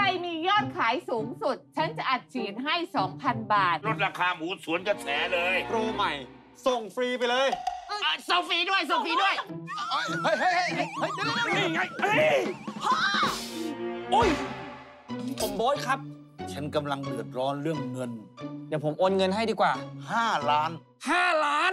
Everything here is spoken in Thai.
รมียอดขายสูงสุดฉันจะอัดฉีดให้ 2,000 บาทลดราคาหมูสวนกระแสเลยโปรใหม่ส่งฟรีไปเลยส่งฟรีด้วยส่งฟรีด้วยเฮ้ยเฮ้ยเฮ้ยนี่ไงเฮ้ยโอ้ยผมโบ๊ทครับฉันกำลังเดือดร้อนเรื่องเงินเดี๋ยวผมโอนเงินให้ดีกว่า5 ล้าน